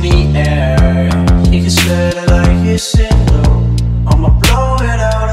the air, you can smell it like it's in. I'ma blow it out.